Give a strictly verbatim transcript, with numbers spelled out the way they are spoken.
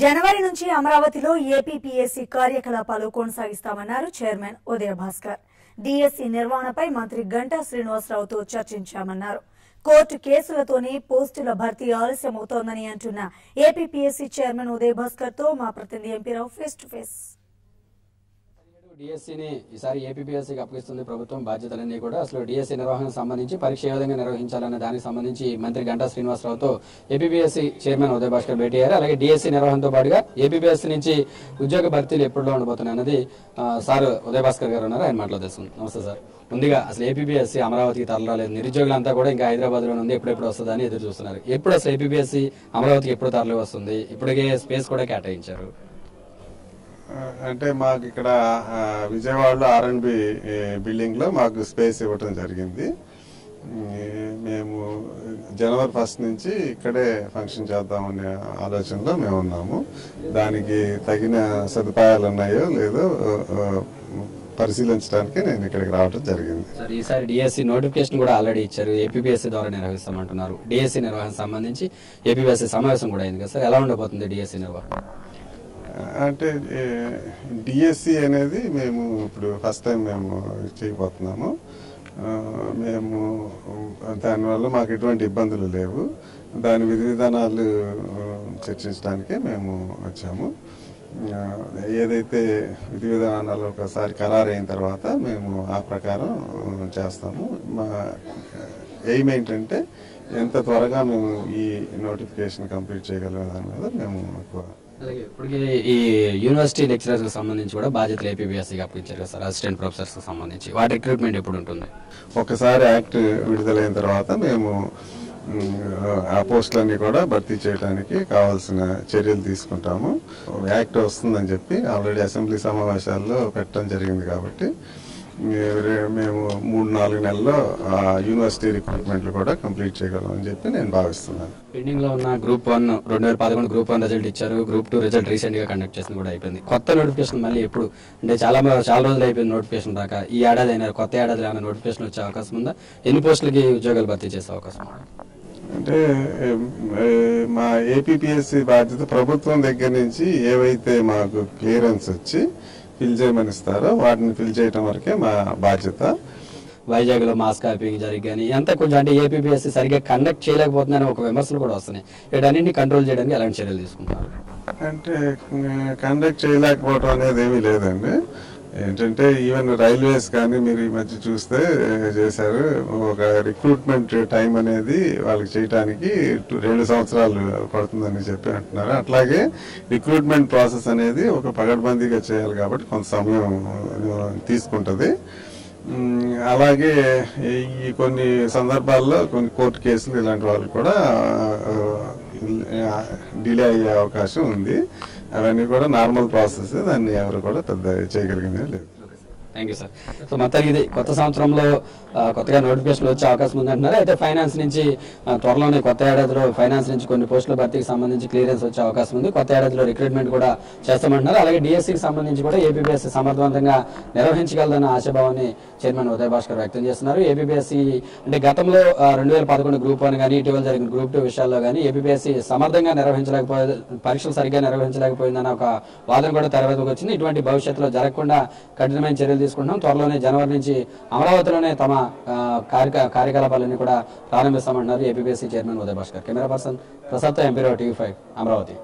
జనవరి నుంచి అమరావతిలో ఏపీపీఎస్సీ కార్యకలాపాలు కొనసాగిస్తామన్నారు చైర్మన్ ఉదయ భాస్కర్. డీఎస్సీ నిర్వహణపై మంత్రి గంటా శ్రీనివాస్ రావుతో చర్చించామన్నారు. కోర్టు కేసులతోనే పోస్టుల భర్తీ ఆలస్యం అవుతోందని అంటున్న ఏపీపీఎస్సీ చైర్మన్ ఉదయ భాస్కర్ తో మా ప్రతినిధి MP Rao face to face. డీఎస్సీని ఈసారి ఏపీపీఎస్సీకి అప్పగిస్తుంది ప్రభుత్వం. బాధ్యతలన్నీ కూడా అసలు డీఎస్సీ నిర్వహణకు సంబంధించి పరీక్ష ఏ విధంగా నిర్వహించాలనే దానికి సంబంధించి మంత్రి గంటా శ్రీనివాసరావుతో ఏపీపీఎస్సీ చైర్మన్ ఉదయ భాస్కర్ భేటీ అయ్యారు. అలాగే డీఎస్సీ నిర్వహణతో పాటుగా ఏపీపీఎస్సీ నుంచి ఉద్యోగ భర్తీలు ఎప్పుడులో ఉండబోతున్నాయి అన్నది సార్ ఉదయ భాస్కర్ గారు ఉన్నారు, ఆయన మాట్లాడేస్తుంది. నమస్తే సార్. ముందుగా అసలు ఏపీపీఎస్సీ అమరావతికి తరలిరాలేదు, నిరుద్యోగులంతా కూడా ఇంకా హైదరాబాద్ లో ఉంది, ఎప్పుడెప్పుడు వస్తుందని ఎదురు చూస్తున్నారు. ఎప్పుడు అసలు ఏపీపీఎస్సీ అమరావతికి ఎప్పుడు తరలి వస్తుంది? ఇప్పటికే స్పేస్ కూడా కేటాయించారు. అంటే మాకు ఇక్కడ విజయవాడలో ఆర్ అండ్ బి బిల్డింగ్ లో మాకు స్పేస్ ఇవ్వటం జరిగింది. మేము జనవరి ఫస్ట్ నుంచి ఇక్కడే ఫంక్షన్ చేద్దామనే ఆలోచనలో మేము ఉన్నాము. దానికి తగిన సదుపాయాలు ఉన్నాయో లేదో పరిశీలించడానికి నేను ఇక్కడికి రావడం జరిగింది. సార్, ఈసారి డీఎస్సీ నోటిఫికేషన్ కూడా ఆల్రెడీ ఇచ్చారు, ఏపీపీఎస్సీ ద్వారా నిర్వహిస్తామంటున్నారు. డీఎస్సీ నిర్వహణకు సంబంధించి ఏపీపీఎస్సీ సమావేశం కూడా అయింది కదా సార్, ఎలా ఉండబోతుంది డీఎస్సీ నిర్వహణ? అంటే డిఎస్సి అనేది మేము ఇప్పుడు ఫస్ట్ టైం మేము చేయబోతున్నాము. మేము దానివల్ల మాకు ఎటువంటి ఇబ్బందులు లేవు, దాని విధి విధానాలు చర్చించడానికే మేము వచ్చాము. ఏదైతే విధి విధానాలు ఒకసారి ఖరారు అయిన తర్వాత మేము ఆ ప్రకారం చేస్తాము. మా ఎయిమ్ ఏంటంటే ఎంత త్వరగా మేము ఈ నోటిఫికేషన్ కంప్లీట్ చేయగలిగిన దాని మీద మేము ఎక్కువ. అలాగే ఇప్పటికే ఈ యూనివర్సిటీ లెక్చరర్స్ కి సంబంధించి కూడా బాధ్యతలు ఏపీపీఎస్సీకి అప్పగించారు కదా సార్, అసిస్టెంట్ ప్రొఫెసర్స్ కి సంబంధించి వాటి రిక్రూట్మెంట్ ఎప్పుడు ఉంటుంది? ఒకసారి యాక్ట్ విడుదలైన తర్వాత మేము ఆ పోస్టులన్నీ కూడా భర్తీ చేయడానికి కావాల్సిన చర్యలు తీసుకుంటాము. యాక్ట్ వస్తుందని చెప్పి ఆల్రెడీ అసెంబ్లీ సమావేశాల్లో పెట్టడం జరిగింది కాబట్టి మేము మూడు నాలుగు నెలల్లో యూనివర్సిటీ రిక్రూట్మెంట్లు కూడా కంప్లీట్ చేయగలం అని చెప్పి నేను భావిస్తున్నాను. పెండింగ్ లో ఉన్న గ్రూప్ వన్ రెండు వేల పదకొండు గ్రూప్ వన్ రిజల్ట్ ఇచ్చారు, గ్రూప్ టూ రిజల్ట్ రీసెంట్ గా కండక్ట్ చేసిన కూడా అయిపోయింది. కొత్త నోటిఫికేషన్ మళ్ళీ ఎప్పుడు, అంటే చాలా చాలా రోజులు అయిపోయింది నోటిఫికేషన్ రాక. ఈ ఏడాది అయినా కొత్త ఏడాది ఏమైనా నోటిఫికేషన్ వచ్చే అవకాశం ఉందా? ఎన్ని పోస్టులకి ఉద్యోగాలు భర్తీ చేసే అవకాశం? అంటే మా ఏపీపీఎస్సీ బాధ్యత ప్రభుత్వం దగ్గర నుంచి ఏవైతే మాకు క్లియరెన్స్ వచ్చి ఫిల్ చేయమని ఇస్తారో వాటిని ఫిల్ చేయడం వరకే మా బాధ్యత. వైజాగ్ లో మాస్ కాపింగ్ జరిగి ఎంత కొంచెం అంటే ఏపీపీఎస్సీ సరిగ్గా కండక్ట్ చేయలేకపోతుందని ఒక విమర్శలు కూడా వస్తున్నాయి. వీటన్నింటినీ కంట్రోల్ చేయడానికి ఎలాంటి చర్యలు తీసుకుంటారు? అంటే కండక్ట్ చేయలేకపోవడం అనేది ఏమీ లేదండి. ఏంటంటే ఈవెన్ రైల్వేస్ కానీ మీరు ఈ మధ్య చూస్తే చేశారు, ఒక రిక్రూట్మెంట్ టైం అనేది వాళ్ళకి చేయడానికి రెండు సంవత్సరాలు పడుతుందని చెప్పి అంటున్నారు. అట్లాగే రిక్రూట్మెంట్ ప్రాసెస్ అనేది ఒక పగడ్బందీగా చేయాలి కాబట్టి కొంత సమయం తీసుకుంటుంది. అలాగే ఈ కొన్ని సందర్భాల్లో కొన్ని కోర్టు కేసులు ఇలాంటి వాళ్ళు కూడా డిలే అయ్యే అవకాశం ఉంది. అవన్నీ కూడా నార్మల్ ప్రాసెస్, దాన్ని ఎవరు కూడా పెద్ద చేయగలిగిందే లేదు. Thank you sir. సో మొత్తానికి ఇది కొత్త సంవత్సరంలో కొత్తగా నోటిఫికేషన్ వచ్చే అవకాశం ఉందంటున్నారు. అయితే ఫైనాన్స్ నుంచి త్వరలోనే కొత్త ఏడాదిలో ఫైనాన్స్ నుంచి కొన్ని పోస్టుల భర్తీకి సంబంధించి క్లియరెన్స్ వచ్చే అవకాశం ఉంది. కొత్త ఏడాదిలో రిక్రూట్మెంట్ కూడా చేస్తామంటున్నారు. అలాగే డిఎస్సీకి సంబంధించి కూడా ఏపీపీఎస్సీ సమర్థవంతంగా నిర్వహించగలదన్న ఆశాభావాన్ని చైర్మన్ ఉదయ భాస్కర్ వ్యక్తం చేస్తున్నారు. ఏపీపీఎస్సీ అంటే గతంలో రెండు వేల పదకొండు గ్రూప్ వన్ కానీ ఇటీవల జరిగిన గ్రూప్ టూ విషయాల్లో కానీ ఏపీపీఎస్సీ సమర్థంగా నిర్వహించలేకపోయే, పరీక్షలు సరిగ్గా నిర్వహించలేకపోయిందన్న ఒక వాదన కూడా తెరవేతకు వచ్చింది. ఇటువంటి భవిష్యత్తులో జరగకుండా కఠినమైన చర్యలు తీసుకుంటున్నాం. త్వరలోనే జనవరి నుంచి అమరావతిలోనే తమ కార్యకలాపాలన్నీ కూడా ప్రారంభిస్తామన్నారు APPSC chairman Udaya Bhaskar. Camera person Prasad, MP Rao, TV five, Amaravati.